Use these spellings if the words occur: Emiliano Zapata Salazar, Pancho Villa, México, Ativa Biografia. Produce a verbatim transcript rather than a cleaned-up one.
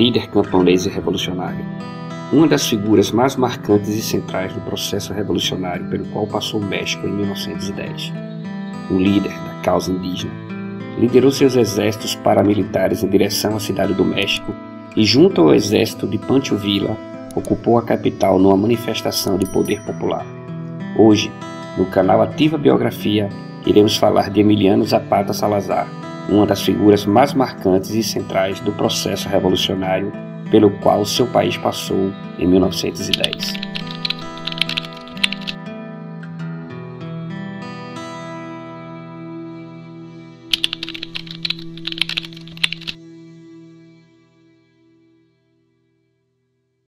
líder camponês e revolucionário. Uma das figuras mais marcantes e centrais do processo revolucionário pelo qual passou o México em mil novecentos e dez. Um líder da causa indígena, liderou seus exércitos paramilitares em direção à Cidade do México e, junto ao exército de Pancho Villa, ocupou a capital numa manifestação de poder popular. Hoje, no canal Ativa Biografia, iremos falar de Emiliano Zapata Salazar, uma das figuras mais marcantes e centrais do processo revolucionário pelo qual seu país passou em mil novecentos e dez.